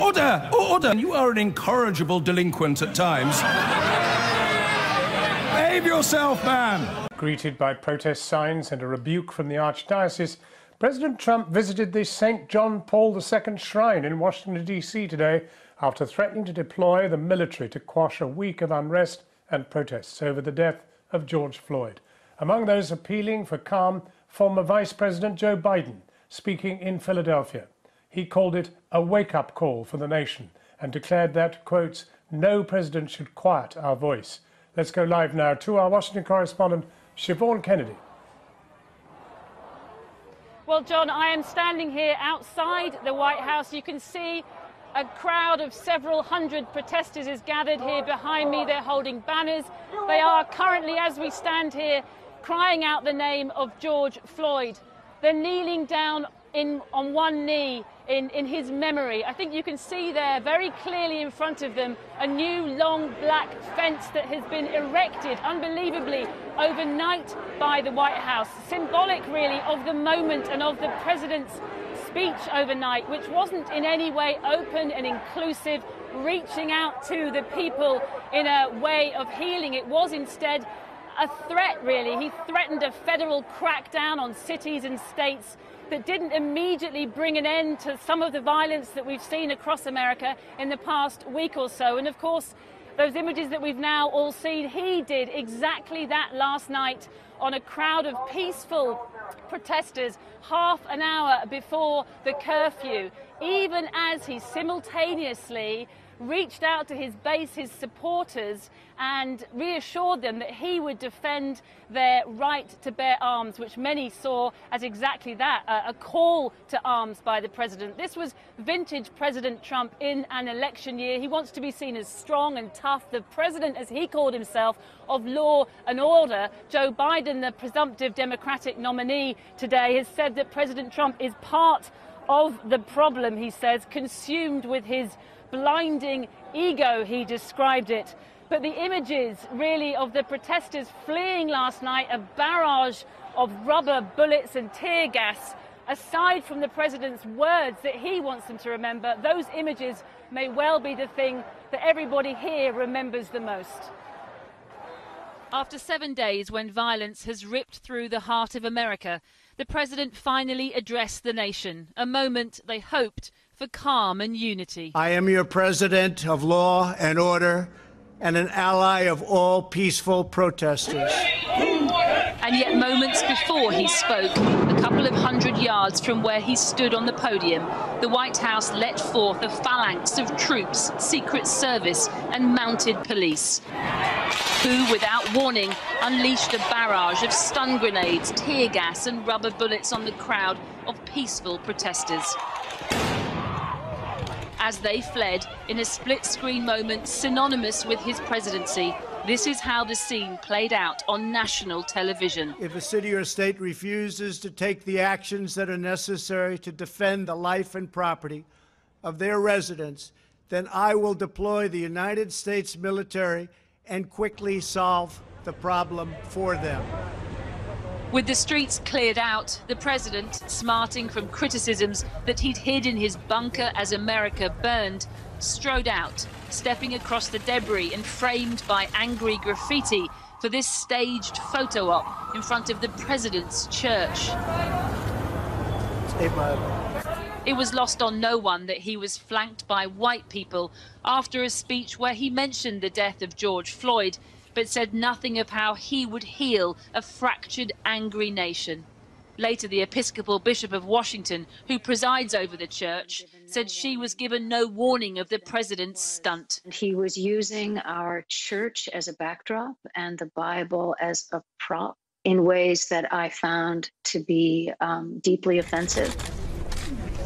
Order! Order! You are an incorrigible delinquent at times. Behave yourself, man! Greeted by protest signs and a rebuke from the Archdiocese, President Trump visited the St. John Paul II Shrine in Washington, D.C. today after threatening to deploy the military to quash a week of unrest and protests over the death of George Floyd. Among those appealing for calm, former Vice President Joe Biden, speaking in Philadelphia. He called it a wake-up call for the nation and declared that, quote, no president should quiet our voice. Let's go live now to our Washington correspondent, Siobhan Kennedy. Well, John, I am standing here outside the White House. You can see a crowd of several hundred protesters is gathered here behind me. They're holding banners. They are currently, as we stand here, crying out the name of George Floyd. They're kneeling down on one knee in his memory. I think you can see there very clearly in front of them a new long black fence that has been erected unbelievably overnight by the White House. Symbolic really of the moment and of the president's speech overnight, which wasn't in any way open and inclusive, reaching out to the people in a way of healing. It was instead a threat, really. He threatened a federal crackdown on cities and states that didn't immediately bring an end to some of the violence that we've seen across America in the past week or so. And of course, those images that we've now all seen, he did exactly that last night on a crowd of peaceful protesters half an hour before the curfew, even as he simultaneously reached out to his base, his supporters, and reassured them that he would defend their right to bear arms, which many saw as exactly that, a call to arms by the president. This was vintage President Trump in an election year. He wants to be seen as strong and tough, the president, as he called himself, of law and order. Joe Biden, the presumptive Democratic nominee today, has said that President Trump is part of the problem, he says, consumed with his blinding ego, he described it. But the images, really, of the protesters fleeing last night, a barrage of rubber bullets and tear gas, aside from the president's words that he wants them to remember, those images may well be the thing that everybody here remembers the most. After 7 days when violence has ripped through the heart of America, the president finally addressed the nation, a moment they hoped for calm and unity. I am your president of law and order and an ally of all peaceful protesters. And yet moments before he spoke, a couple of hundred yards from where he stood on the podium, the White House let forth a phalanx of troops, Secret Service and mounted police, who, without warning, unleashed a barrage of stun grenades, tear gas and rubber bullets on the crowd of peaceful protesters. As they fled, in a split-screen moment synonymous with his presidency, this is how the scene played out on national television. If a city or state refuses to take the actions that are necessary to defend the life and property of their residents, then I will deploy the United States military and quickly solve the problem for them. With the streets cleared out, the president, smarting from criticisms that he'd hid in his bunker as America burned, strode out, stepping across the debris and framed by angry graffiti for this staged photo op in front of the president's church. It was lost on no one that he was flanked by white people after a speech where he mentioned the death of George Floyd, but said nothing of how he would heal a fractured, angry nation. Later, the Episcopal Bishop of Washington, who presides over the church, said she was given no warning of the president's stunt. He was using our church as a backdrop and the Bible as a prop in ways that I found to be deeply offensive.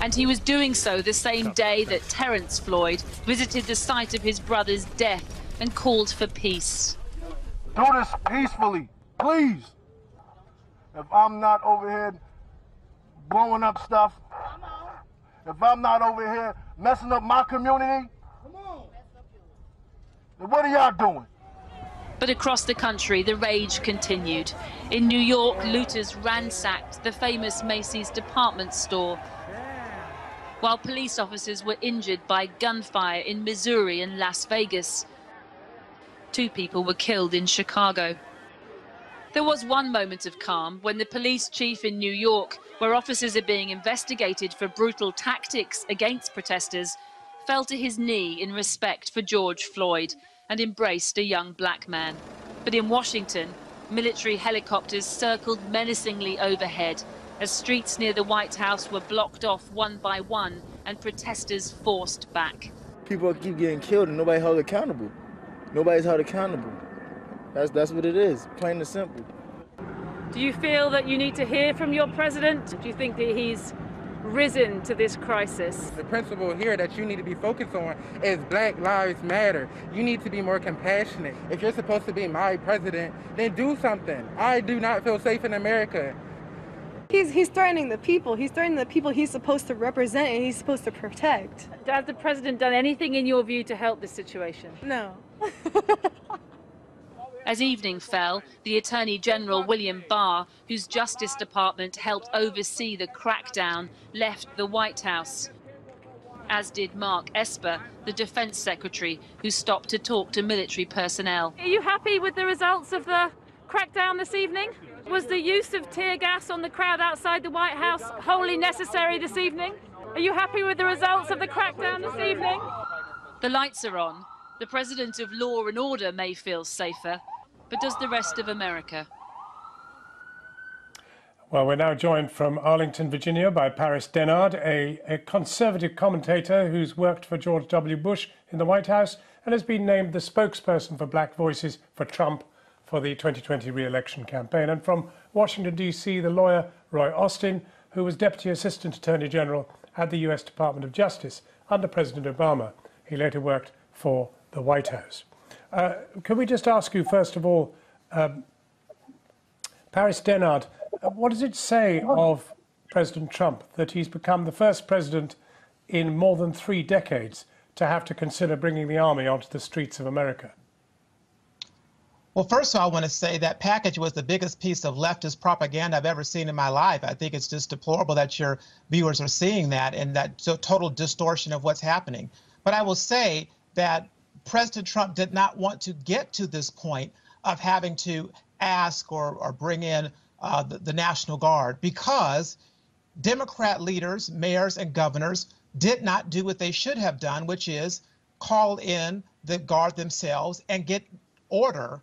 And he was doing so the same day that Terrence Floyd visited the site of his brother's death and called for peace. Do this peacefully, please. If I'm not over here blowing up stuff, if I'm not over here messing up my community, then what are y'all doing? But across the country, the rage continued. In New York, looters ransacked the famous Macy's department store. while police officers were injured by gunfire in Missouri and Las Vegas. 2 people were killed in Chicago. There was one moment of calm when the police chief in New York, where officers are being investigated for brutal tactics against protesters, fell to his knee in respect for George Floyd and embraced a young black man. But in Washington, military helicopters circled menacingly overhead as streets near the White House were blocked off one by one and protesters forced back. People keep getting killed and nobody held accountable. Nobody's held accountable. That's what it is, plain and simple. Do you feel that you need to hear from your president? Do you think that he's risen to this crisis? The principle here that you need to be focused on is Black Lives Matter. You need to be more compassionate. If you're supposed to be my president, then do something. I do not feel safe in America. He's threatening the people. He's threatening the people he's supposed to represent and he's supposed to protect. Has the president done anything in your view to help this situation? No. As evening fell, the Attorney General William Barr, whose Justice Department helped oversee the crackdown, left the White House, as did Mark Esper, the Defense Secretary, who stopped to talk to military personnel. Are you happy with the results of the crackdown this evening? Was the use of tear gas on the crowd outside the White House wholly necessary this evening? Are you happy with the results of the crackdown this evening? The lights are on. The president of law and order may feel safer, but does the rest of America? Well, we're now joined from Arlington, Virginia, by Paris Dennard, a conservative commentator who's worked for George W. Bush in the White House and has been named the spokesperson for Black Voices for Trump for the 2020 re-election campaign. And from Washington, D.C., the lawyer Roy Austin, who was Deputy Assistant Attorney General at the U.S. Department of Justice under President Obama. He later worked for the White House. Can we just ask you, first of all, Paris Dennard, what does it say of President Trump that he's become the first president in more than 3 decades to have to consider bringing the army onto the streets of America? Well, first of all, I want to say that package was the biggest piece of leftist propaganda I've ever seen in my life. I think it's just deplorable that your viewers are seeing that and that total distortion of what's happening. But I will say that President Trump did not want to get to this point of having to ask or bring in the National Guard because Democrat leaders, mayors and governors did not do what they should have done, which is call in the Guard themselves and get order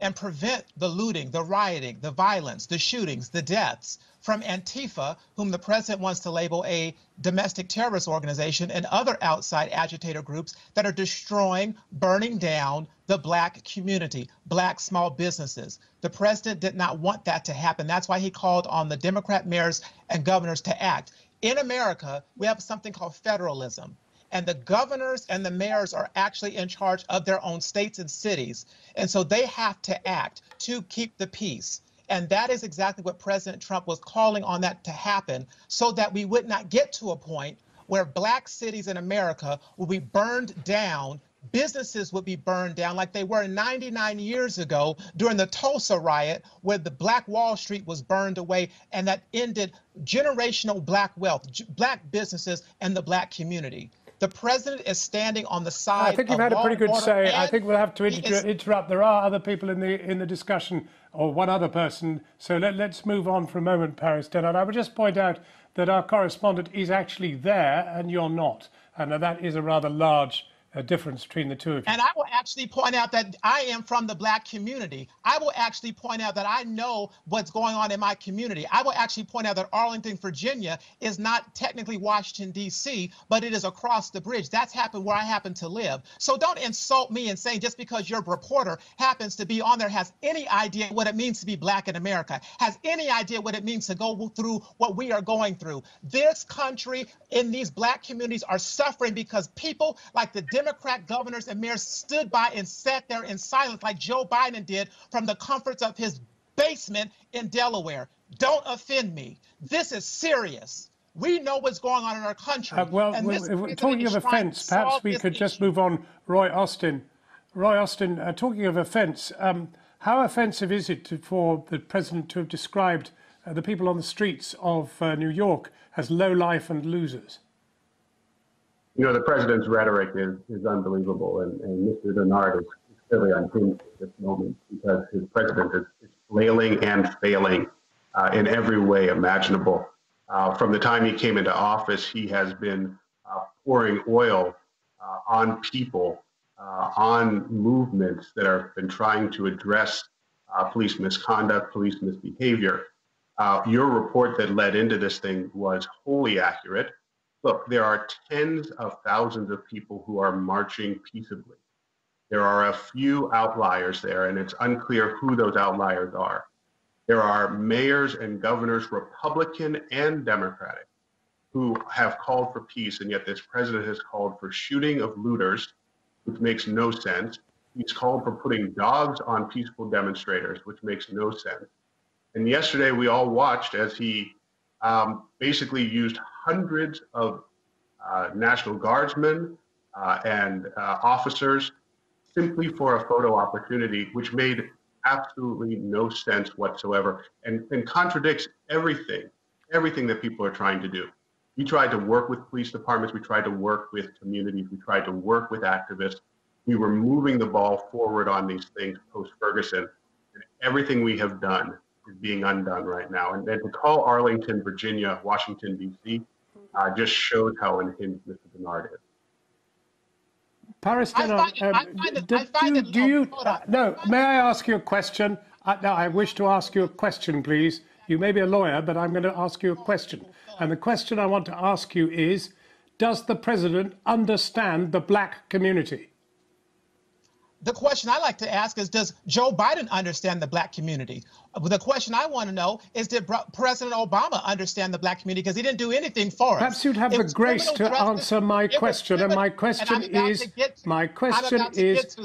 and prevent the looting, the rioting, the violence, the shootings, the deaths from Antifa, whom the president wants to label a domestic terrorist organization, and other outside agitator groups that are destroying, burning down the black community, black small businesses. The president did not want that to happen. That's why he called on the Democrat mayors and governors to act. In America, we have something called federalism. And the governors and the mayors are actually in charge of their own states and cities. And so they have to act to keep the peace. And that is exactly what President Trump was calling on that to happen, so that we would not get to a point where black cities in America would be burned down, businesses would be burned down like they were 99 years ago during the Tulsa riot, where the black Wall Street was burned away, and that ended generational black wealth, black businesses, and the black community. The president is standing on the side. I think you've had a pretty good say. I think we'll have to interrupt. There are other people in the discussion, or one other person. So let's move on for a moment, Paris Dennard. I would just point out that our correspondent is actually there, and you're not, and that is a rather large difference between the two of you. And I will actually point out that I am from the black community. I will actually point out that I know what's going on in my community. I will actually point out that Arlington, Virginia is not technically Washington, D.C., but it is across the bridge. That's happened where I happen to live. So don't insult me and say just because your reporter happens to be on there has any idea what it means to be black in America, has any idea what it means to go through what we are going through. This country and these black communities are suffering because people like the Democrat governors and mayors stood by and sat there in silence like Joe Biden did from the comforts of his basement in Delaware. Don't offend me. This is serious. We know what's going on in our country. Well, talking of offense, perhaps we could just move on. Roy Austin. Roy Austin, talking of offense, how offensive is it for the president to have described the people on the streets of New York as low life and losers? you know, the president's rhetoric is unbelievable, and Mr. Dennard is clearly unhinged at this moment because his president is flailing and failing in every way imaginable. From the time he came into office, he has been pouring oil on people, on movements that have been trying to address police misconduct, police misbehavior. Your report that led into this thing was wholly accurate. Look, there are tens of thousands of people who are marching peaceably. There are a few outliers there, and it's unclear who those outliers are. There are mayors and governors, Republican and Democratic, who have called for peace, and yet this president has called for shooting of looters, which makes no sense. He's called for putting dogs on peaceful demonstrators, which makes no sense. And yesterday we all watched as he basically used hundreds of National Guardsmen and officers simply for a photo opportunity, which made absolutely no sense whatsoever and contradicts everything that people are trying to do. We tried to work with police departments. We tried to work with communities. We tried to work with activists. We were moving the ball forward on these things post-Ferguson, and everything we have done is being undone right now. And then to call Arlington, Virginia, Washington, D.C., just shows how unhinged Mr. Dennard is. Paris Dennard, may I ask you a question? No, I wish to ask you a question, please. You may be a lawyer, but I'm going to ask you a question. And the question I want to ask you is, does the president understand the black community? The question I like to ask is, does Joe Biden understand the black community? The question I want to know is, did President Obama understand the black community? Because he didn't do anything for us. Perhaps you'd have the grace to answer my question. And my question is, does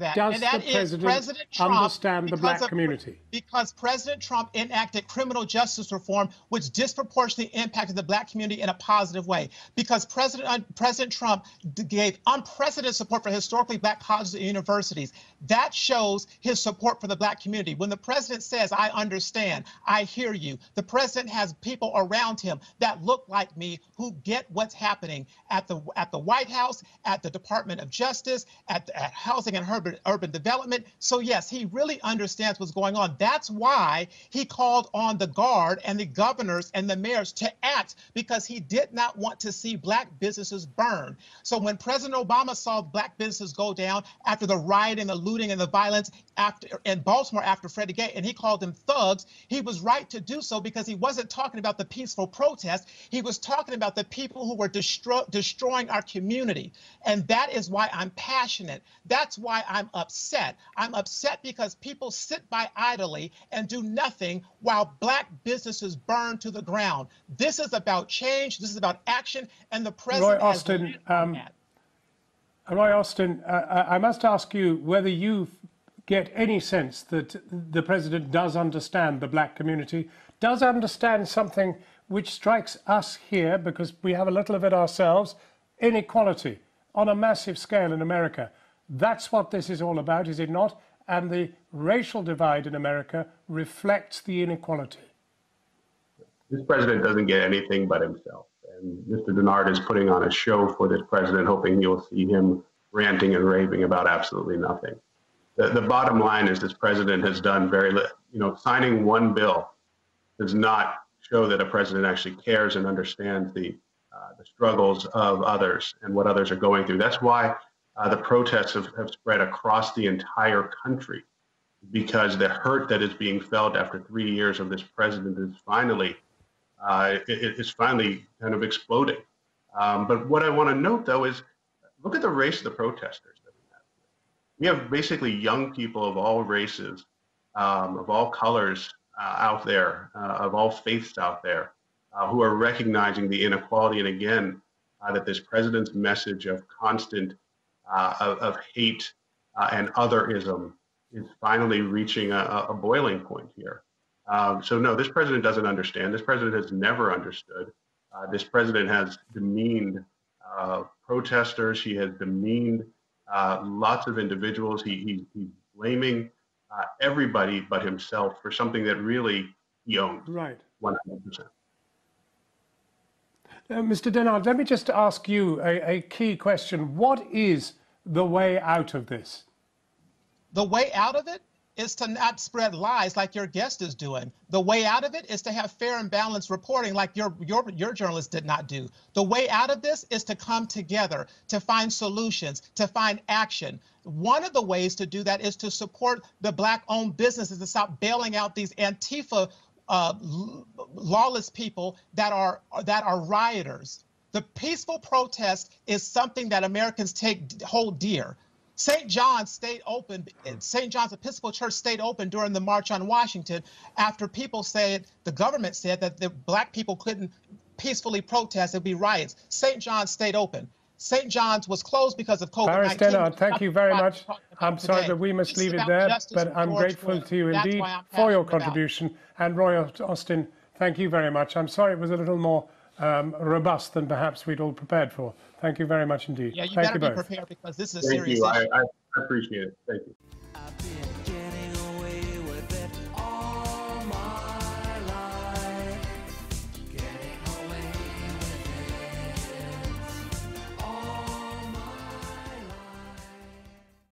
the president understand the black community? Because President Trump enacted criminal justice reform, which disproportionately impacted the black community in a positive way. Because President Trump gave unprecedented support for historically black colleges and universities. That shows his support for the black community. When the president says, I understand, I hear you, the president has people around him that look like me who get what's happening at the White House, at the Department of Justice, at Housing and Urban Development. So yes, he really understands what's going on. That's why he called on the guard and the governors and the mayors to act, because he did not want to see black businesses burn. So when President Obama saw black businesses go down after the riot and the looting and the violence in Baltimore after Freddie Gray, and he called them thugs, he was right to do so, because he wasn't talking about the peaceful protest. He was talking about the people who were destroying our community. And that is why I'm passionate. That's why I'm upset. I'm upset because people sit by idly and do nothing while black businesses burn to the ground. This is about change. This is about action. And the president has been on that. Roy Austin, I must ask you whether you get any sense that the president does understand the black community, does understand something which strikes us here, because we have a little of it ourselves, inequality on a massive scale in America. That's what this is all about, is it not? And the racial divide in America reflects the inequality. This president doesn't get anything but himself. And Mr. Dennard is putting on a show for this president, hoping you'll see him ranting and raving about absolutely nothing. The bottom line is this president has done very little. You know, signing one bill does not show that a president actually cares and understands the struggles of others and what others are going through. That's why the protests have spread across the entire country, because the hurt that is being felt after 3 years of this president is finally kind of exploding. But what I want to note, though, is look at the race of the protesters that we have. We have basically young people of all races, of all colors out there, of all faiths out there, who are recognizing the inequality. And again, that this president's message of constant of hate and otherism is finally reaching a boiling point here. So no, this president doesn't understand. This president has never understood. This president has demeaned protesters. He has demeaned lots of individuals. He's blaming everybody but himself for something that really he owns. Right. 100%. Mr. Dennard, let me just ask you a key question. What is the way out of this? The way out of it is to not spread lies like your guest is doing. The way out of it is to have fair and balanced reporting like your journalist did not do. The way out of this is to come together, to find solutions, to find action. One of the ways to do that is to support the Black-owned businesses and stop bailing out these Antifa lawless people that are rioters. The peaceful protest is something that Americans hold dear. St. John's stayed open. St. John's Episcopal Church stayed open during the March on Washington after people said, the government said that the Black people couldn't peacefully protest. There'd be riots. St. John's stayed open. St. John's was closed because of COVID-19. Paris Dennard, thank you very much. I'm sorry that we must leave it there, but I'm grateful to you indeed for your contribution. And Roy Austin, thank you very much. I'm sorry it was a little more robust than perhaps we'd all prepared for. Thank you very much indeed. Yeah, you better be prepared because this is a serious issue. I appreciate it. Thank you.